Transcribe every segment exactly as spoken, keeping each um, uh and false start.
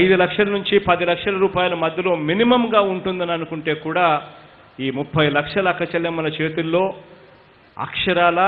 ఐదు లక్షల నుంచి పది లక్షల రూపాయల మధ్యలో మినిమంగా ఉంటుందని అనుకుంటే కూడా ఈ ముప్పై లక్షల అక్కచెల్లెమ్మల చేతుల్లో అక్షరాల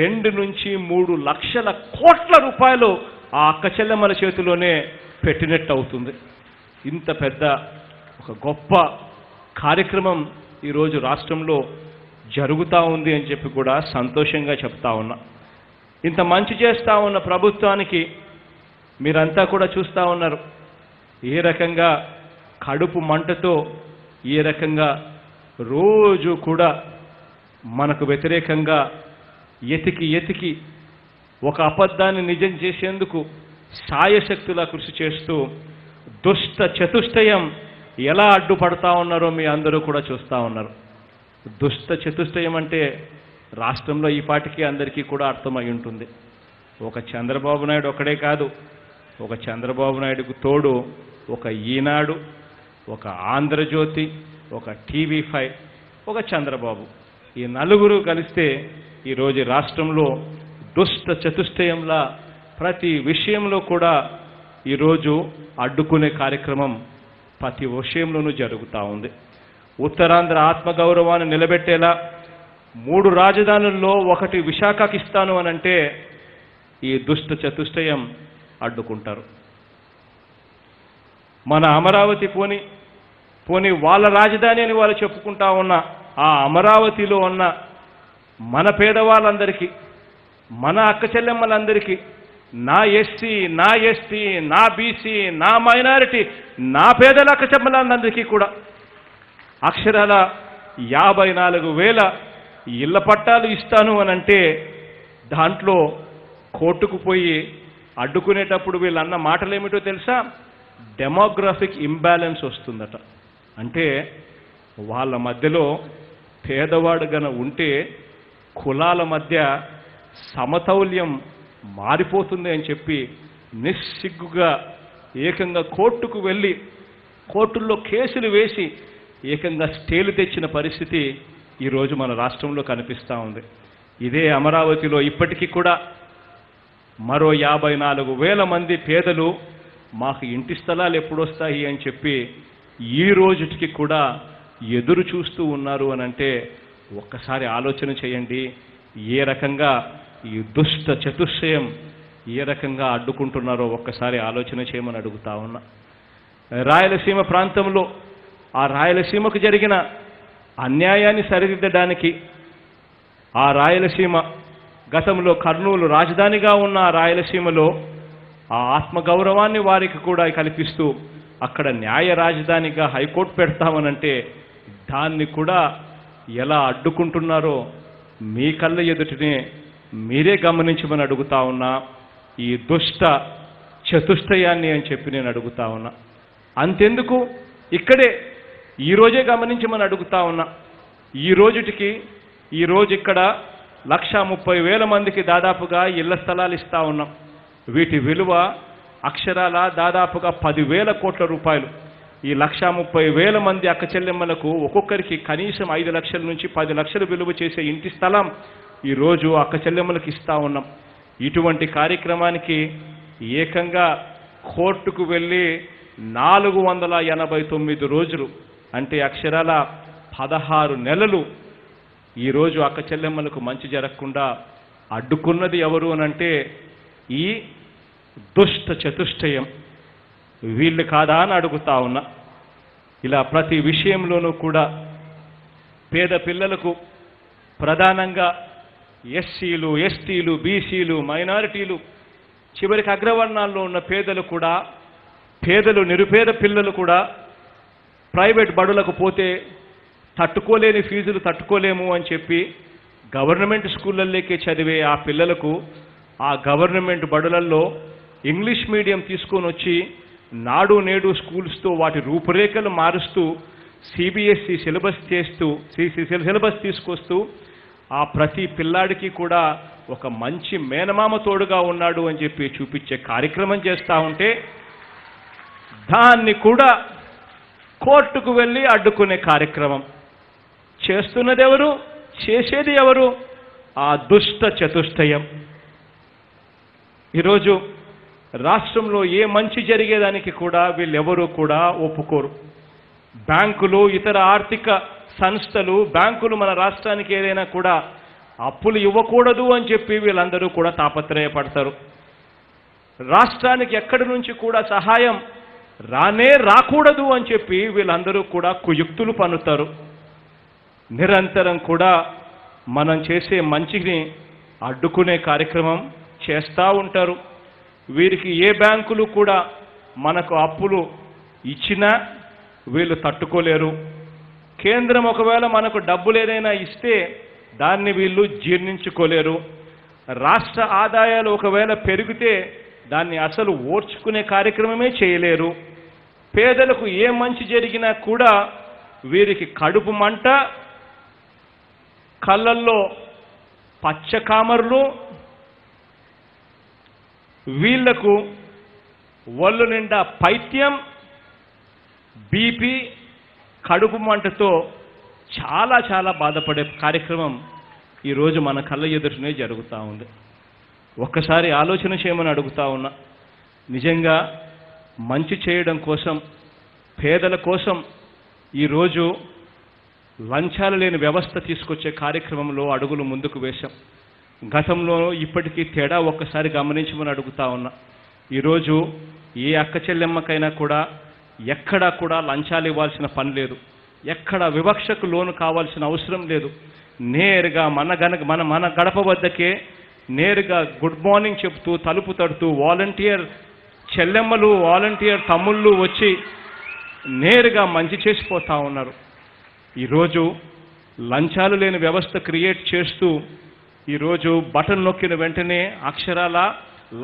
రెండు నుంచి మూడు లక్షల కోట్ల రూపాయలు ఆ అక్కచెల్లెమ్మల చేతిలోనే పెట్టినట్టు అవుతుంది. ఇంత పెద్ద ఒక గొప్ప కార్యక్రమం ఈరోజు రాష్ట్రంలో జరుగుతూ ఉంది అని చెప్పి కూడా సంతోషంగా చెప్తా ఉన్నా. ఇంత మంచి చేస్తూ ఉన్న ప్రభుత్వానికి మీరంతా కూడా చూస్తూ ఉన్నారు ఏ రకంగా కడుపు మంటతో ఏ రకంగా రోజు కూడా మనకు వ్యతిరేకంగా ఎతికి ఎతికి ఒక అబద్ధాన్ని నిజం చేసేందుకు సాయశక్తులా కృషి చేస్తూ దుష్ట చతుష్టయం ఎలా అడ్డుపడతా ఉన్నారో మీ అందరూ కూడా చూస్తూ ఉన్నారు. దుష్ట చతుష్టయం అంటే రాష్ట్రంలో ఈ పాటికి అందరికీ కూడా అర్థమై ఉంటుంది. ఒక చంద్రబాబు నాయుడు ఒక్కడే కాదు, ఒక చంద్రబాబు నాయుడుకు తోడు ఒక ఈనాడు, ఒక ఆంధ్రజ్యోతి, ఒక టీవీ ఫైవ్, ఒక చంద్రబాబు, ఈ నలుగురు కలిస్తే ఈరోజు రాష్ట్రంలో దుష్ట చతుష్టయంలా ప్రతి విషయంలో కూడా ఈరోజు అడ్డుకునే కార్యక్రమం ప్రతి విషయంలోనూ జరుగుతూ ఉంది. ఉత్తరాంధ్ర ఆత్మగౌరవాన్ని నిలబెట్టేలా మూడు రాజధానుల్లో ఒకటి విశాఖకి ఇస్తాను అనంటే ఈ దుష్ట చతుష్టయం అడ్డుకుంటారు. మన అమరావతి పోని పోని వాళ్ళ రాజధాని అని వాళ్ళు చెప్పుకుంటా ఉన్న ఆ అమరావతిలో ఉన్న మన పేదవాళ్ళందరికీ, మన అక్క చెల్లెమ్మలందరికీ, నా ఎస్సీ, నా ఎస్టీ, నా బీసీ, నా మైనారిటీ, నా పేదల అక్క చెల్లెమ్మలందరికీ కూడా అక్షరాల యాభై నాలుగు వేల ఇళ్ల పట్టాలు ఇస్తాను అనంటే దాంట్లో కోర్టుకు పోయి అడ్డుకునేటప్పుడు వీళ్ళన్న మాటలేమిటో తెలుసా? డెమోగ్రాఫిక్ ఇంబ్యాలెన్స్ వస్తుందట. అంటే వాళ్ళ మధ్యలో పేదవాడు గన ఉంటే కులాల మధ్య సమతౌల్యం మారిపోతుంది అని చెప్పి నిస్సిగ్గుగా ఏకంగా కోర్టుకు వెళ్ళి కోర్టుల్లో కేసులు వేసి ఏకంగా స్టేలు తెచ్చిన పరిస్థితి ఈరోజు మన రాష్ట్రంలో కనిపిస్తూ ఉంది. ఇదే అమరావతిలో ఇప్పటికీ కూడా మరో యాభై నాలుగు వేల మంది పేదలు మాకు ఇంటి స్థలాలు ఎప్పుడొస్తాయి అని చెప్పి ఈ రోజుకి కూడా ఎదురు చూస్తూ ఉన్నారు అని అంటే ఒక్కసారి ఆలోచన చేయండి ఏ రకంగా ఈ దుష్ట చతుష్టయం ఏ రకంగా అడ్డుకుంటున్నారో ఒక్కసారి ఆలోచన చేయమని అడుగుతా ఉన్నా. రాయలసీమ ప్రాంతంలో ఆ రాయలసీమకు జరిగిన అన్యాయాన్ని సరిదిద్దడానికి ఆ రాయలసీమ గతంలో కర్నూలు రాజధానిగా ఉన్న రాయలసీమలో ఆ ఆత్మగౌరవాన్ని వారికి కూడా కల్పిస్తూ అక్కడ న్యాయ రాజధానిగా హైకోర్టు పెడతామనంటే దాన్ని కూడా ఎలా అడ్డుకుంటున్నారో మీ కళ్ళ ఎదుటనే మీరే గమనించమని అడుగుతా ఉన్నా. ఈ దుష్ట చతుష్టయాన్ని అని చెప్పి నేను అడుగుతా ఉన్నా. అంతెందుకు ఇక్కడే ఈరోజే గమనించమని అడుగుతా ఉన్నా. ఈ రోజుటికి ఈరోజు ఇక్కడ లక్ష ముప్పై వేల మందికి దాదాపుగా ఇళ్ల స్థలాలు ఇస్తా ఉన్నాం. వీటి విలువ అక్షరాల దాదాపుగా పదివేల కోట్ల రూపాయలు. ఈ లక్ష ముప్పై వేల మంది అక్క చెల్లెమ్మలకు ఒక్కొక్కరికి కనీసం ఐదు లక్షల నుంచి పది లక్షలు విలువ చేసే ఇంటి స్థలం ఈరోజు అక్క చెల్లెమ్మలకు ఇస్తా ఉన్నాం. ఇటువంటి కార్యక్రమానికి ఏకంగా కోర్టుకు వెళ్ళి నాలుగు వందల ఎనభై తొమ్మిది రోజులు అంటే అక్షరాల పదహారు నెలలు ఈరోజు అక్క చెల్లెమ్మలకు మంచి జరగకుండా అడ్డుకున్నది ఎవరు అనంటే ఈ దుష్ట చతుష్టయం వీళ్ళు కాదా అని అడుగుతా ఉన్నా. ఇలా ప్రతి విషయంలోనూ కూడా పేద పిల్లలకు ప్రధానంగా ఎస్సీలు, ఎస్టీలు, బీసీలు, మైనారిటీలు, చివరికి అగ్రవర్ణాల్లో ఉన్న పేదలు కూడా, పేదలు నిరుపేద పిల్లలు కూడా ప్రైవేట్ బడులకు పోతే తట్టుకోలేని ఫీజులు తట్టుకోలేము అని చెప్పి గవర్నమెంట్ స్కూళ్ళల్లోకి చదివే ఆ పిల్లలకు ఆ గవర్నమెంట్ బడులల్లో ఇంగ్లీష్ మీడియం తీసుకొని వచ్చి నాడు నేడు స్కూల్స్తో వాటి రూపురేఖలు మారుస్తూ సిబిఎస్ఈ సిలబస్ చేస్తూ సిలబస్ తీసుకొస్తూ ఆ ప్రతి పిల్లాడికి కూడా ఒక మంచి మేనమామ తోడుగా ఉన్నాడు అని చెప్పి చూపించే కార్యక్రమం చేస్తూ ఉంటే దాన్ని కూడా కోర్టుకు వెళ్ళి అడ్డుకునే కార్యక్రమం చేస్తున్నది ఎవరు, చేసేది ఎవరు? ఆ దుష్ట చతుష్టయం. ఈరోజు రాష్ట్రంలో ఏ మంచి జరిగేదానికి కూడా వీళ్ళెవరూ కూడా ఒప్పుకోరు. బ్యాంకులు, ఇతర ఆర్థిక సంస్థలు, బ్యాంకులు మన రాష్ట్రానికి ఏదైనా కూడా అప్పులు ఇవ్వకూడదు అని చెప్పి వీళ్ళందరూ కూడా తాపత్రయపడతారు. రాష్ట్రానికి ఎక్కడి నుంచి కూడా సహాయం రానే రాకూడదు అని చెప్పి వీళ్ళందరూ కూడా కుయుక్తులు పన్నుతారు. నిరంతరం కూడా మనం చేసే మంచిని అడ్డుకునే కార్యక్రమం చేస్తూ ఉంటారు. వీరికి ఏ బ్యాంకులు కూడా మనకు అప్పులు ఇచ్చినా వీళ్ళు తట్టుకోలేరు. కేంద్రం ఒకవేళ మనకు డబ్బులు ఏదైనా ఇస్తే దాన్ని వీళ్ళు జీర్ణించుకోలేరు. రాష్ట్ర ఆదాయాలు ఒకవేళ పెరిగితే దాన్ని అసలు ఓర్చుకునే కార్యక్రమమే చేయలేరు. పేదలకు ఏ మంచి జరిగినా కూడా వీరికి కడుపు మంట, కళ్ళల్లో పచ్చకామర్లు, వీళ్లకు ఒళ్ళు నిండా పైత్యం, బీపీ, కడుపు మంటతో చాలా చాలా బాధపడే కార్యక్రమం ఈరోజు మన కళ్ళ ఎదుటనే జరుగుతూ ఉంది. ఒక్కసారి ఆలోచన చేయమని అడుగుతా ఉన్నా. నిజంగా మంచి చేయడం కోసం, పేదల కోసం ఈరోజు లంచాలు లేని వ్యవస్థ తీసుకొచ్చే కార్యక్రమంలో అడుగులు ముందుకు వేశాం. గతంలో ఇప్పటికీ తేడా ఒక్కసారి గమనించమని అడుగుతా ఉన్నా. ఈరోజు ఏ అక్క చెల్లెమ్మకైనా కూడా ఎక్కడా కూడా లంచాలు ఇవ్వాల్సిన పని లేదు. ఎక్కడ వివక్షకు లోను కావాల్సిన అవసరం లేదు. నేరుగా మన గనక మన మన గడప వద్దకే నేరుగా గుడ్ మార్నింగ్ చెప్తూ తలుపు తడుతూ వాలంటీర్ చెల్లెమ్మలు, వాలంటీర్ తమ్ముళ్ళు వచ్చి నేరుగా మంచి చేసిపోతూ ఉన్నారు. ఈరోజు లంచాలు లేని వ్యవస్థ క్రియేట్ చేస్తూ ఈరోజు బటన్ నొక్కిన వెంటనే అక్షరాల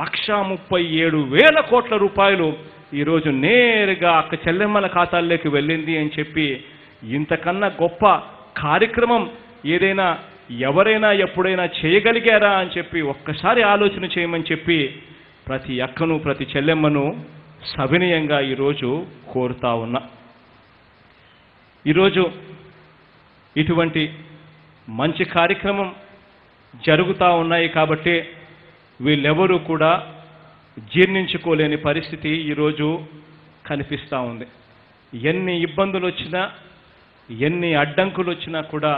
లక్షా ముప్పై ఏడు వేల కోట్ల రూపాయలు ఈరోజు నేరుగా అక్క చెల్లెమ్మల ఖాతాల్లోకి వెళ్ళింది అని చెప్పి ఇంతకన్నా గొప్ప కార్యక్రమం ఏదైనా ఎవరైనా ఎప్పుడైనా చేయగలిగారా అని చెప్పి ఒక్కసారి ఆలోచన చేయమని చెప్పి ప్రతి అక్కను ప్రతి చెల్లెమ్మను సవినయంగా ఈరోజు కోరుతా ఉన్నా. ఈరోజు ఇటువంటి మంచి కార్యక్రమం జరుగుతూ ఉన్నాయి కాబట్టి వీళ్ళెవరూ కూడా జీర్ణించుకోలేని పరిస్థితి ఈరోజు కనిపిస్తూ ఉంది. ఎన్ని ఇబ్బందులు వచ్చినా, ఎన్ని అడ్డంకులు వచ్చినా కూడా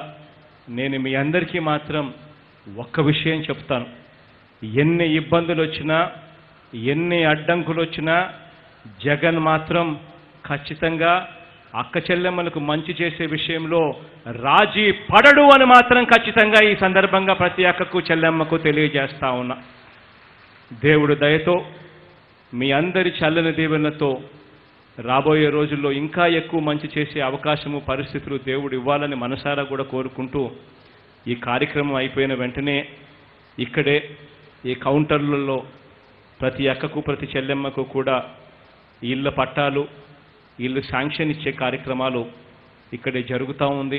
నేను మీ అందరికీ మాత్రం ఒక్క విషయం చెప్తాను. ఎన్ని ఇబ్బందులు వచ్చినా, ఎన్ని అడ్డంకులు వచ్చినా జగన్ మాత్రం ఖచ్చితంగా అక్క చెల్లెమ్మలకు మంచి చేసే విషయంలో రాజీ పడడు అని మాత్రం ఖచ్చితంగా ఈ సందర్భంగా ప్రతి అక్కకు చెల్లెమ్మకు తెలియజేస్తా ఉన్నా. దేవుడు దయతో, మీ అందరి చల్లని దీవెనతో రాబోయే రోజుల్లో ఇంకా ఎక్కువ మంచి చేసే అవకాశము, పరిస్థితులు దేవుడు ఇవ్వాలని మనసారా కూడా కోరుకుంటూ, ఈ కార్యక్రమం అయిపోయిన వెంటనే ఇక్కడే ఈ కౌంటర్లలో ప్రతి అక్కకు ప్రతి చెల్లెమ్మకు కూడా ఇళ్ళ పట్టాలు, ఇళ్ళు శాంక్షన్ ఇచ్చే కార్యక్రమాలు ఇక్కడే జరుగుతూ ఉంది.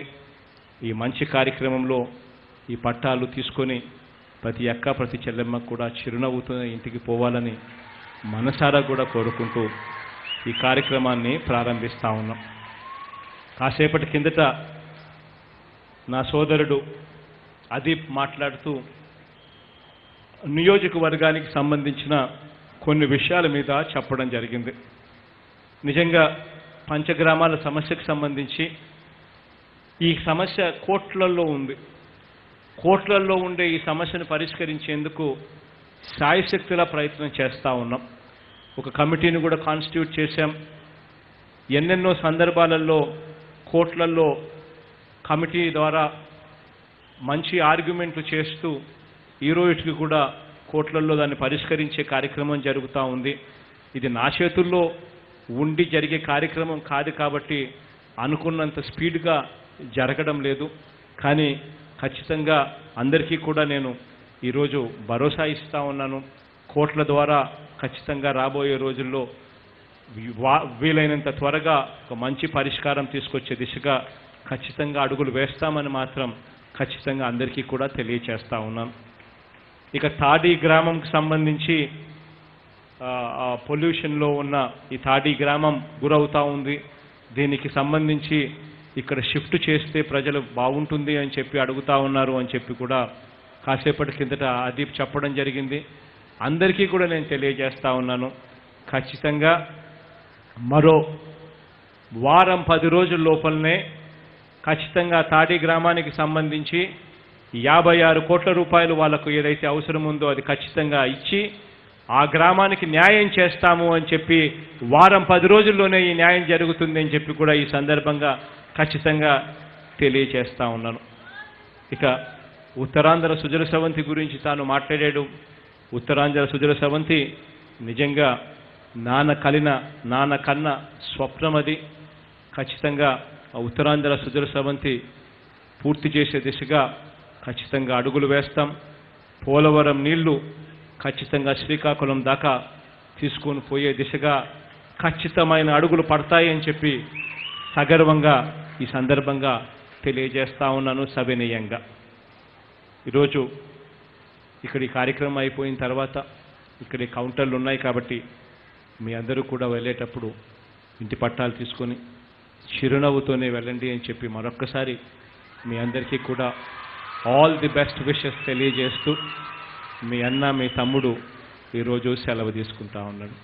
ఈ మంచి కార్యక్రమంలో ఈ పట్టాలు తీసుకొని ప్రతి అక్క ప్రతి చెల్లెమ్మకు కూడా చిరునవ్వుతో ఇంటికి పోవాలని మనసారా కూడా కోరుకుంటూ ఈ కార్యక్రమాన్ని ప్రారంభిస్తూ ఉన్నాం. కాసేపటి కిందట నా సోదరుడు అదీప్ మాట్లాడుతూ నియోజకవర్గానికి సంబంధించిన కొన్ని విషయాల మీద చెప్పడం జరిగింది. నిజంగా పంచగ్రామాల సమస్యకు సంబంధించి ఈ సమస్య కోట్లల్లో ఉంది. కోట్లల్లో ఉండే ఈ సమస్యను పరిష్కరించేందుకు శాయశక్తులా ప్రయత్నం చేస్తూ ఉన్నాం. ఒక కమిటీని కూడా కాన్స్టిట్యూట్ చేశాం. ఎన్నెన్నో సందర్భాలలో కోర్టులలో కమిటీ ద్వారా మంచి ఆర్గ్యుమెంట్లు చేస్తూ ఈరోజుకి కూడా కోర్టులలో దాన్ని పరిష్కరించే కార్యక్రమం జరుగుతూ ఉంది. ఇది నా చేతుల్లో ఉండి జరిగే కార్యక్రమం కాదు కాబట్టి అనుకున్నంత స్పీడ్గా జరగడం లేదు. కానీ ఖచ్చితంగా అందరికీ కూడా నేను ఈరోజు భరోసా ఇస్తూ ఉన్నాను. కోర్టుల ద్వారా ఖచ్చితంగా రాబోయే రోజుల్లో వీలైనంత త్వరగా ఒక మంచి పరిష్కారం తీసుకొచ్చే దిశగా ఖచ్చితంగా అడుగులు వేస్తామని మాత్రం ఖచ్చితంగా అందరికీ కూడా తెలియజేస్తా ఉన్నాం. ఇక తాడి గ్రామంకి సంబంధించి పొల్యూషన్లో ఉన్న ఈ తాడి గ్రామం గురవుతూ ఉంది. దీనికి సంబంధించి ఇక్కడ షిఫ్ట్ చేస్తే ప్రజలు బాగుంటుంది అని చెప్పి అడుగుతూ ఉన్నారు అని చెప్పి కూడా కాసేపటి కిందట అదీప్ చెప్పడం జరిగింది. అందరికీ కూడా నేను తెలియజేస్తా ఉన్నాను, ఖచ్చితంగా మరో వారం పది రోజుల లోపలనే ఖచ్చితంగా తాడి గ్రామానికి సంబంధించి యాభై ఆరు కోట్ల రూపాయలు వాళ్ళకు ఏదైతే అవసరం ఉందో అది ఖచ్చితంగా ఇచ్చి ఆ గ్రామానికి న్యాయం చేస్తాము అని చెప్పి వారం పది రోజుల్లోనే ఈ న్యాయం జరుగుతుంది అని చెప్పి కూడా ఈ సందర్భంగా ఖచ్చితంగా తెలియచేస్తా ఉన్నాను. ఇక ఉత్తరాంధ్ర సుజల స్రవంతి గురించి తాను మాట్లాడాడు. ఉత్తరాంధ్ర సుజల స్రవంతి నిజంగా నాన్న కలిన నాన్న కన్న స్వప్నమది. ఖచ్చితంగా ఉత్తరాంధ్ర సుజల స్రవంతి పూర్తి చేసే దిశగా ఖచ్చితంగా అడుగులు వేస్తాం. పోలవరం నీళ్లు ఖచ్చితంగా శ్రీకాకుళం దాకా తీసుకొని పోయే దిశగా ఖచ్చితమైన అడుగులు పడతాయి అని చెప్పి సగర్వంగా ఈ సందర్భంగా తెలియజేస్తా ఉన్నాను సవినీయంగా. ఈరోజు ఇక్కడ ఈ కార్యక్రమం అయిపోయిన తర్వాత ఇక్కడ కౌంటర్లు ఉన్నాయి కాబట్టి మీ అందరూ కూడా వెళ్ళేటప్పుడు ఇంటి పట్టాలు తీసుకొని చిరునవ్వుతోనే వెళ్ళండి అని చెప్పి మరొక్కసారి మీ అందరికీ కూడా ఆల్ ది బెస్ట్ విషెస్ తెలియజేస్తూ మీ అన్న మీ తమ్ముడు ఈరోజు సెలవు తీసుకుంటా ఉన్నాడు.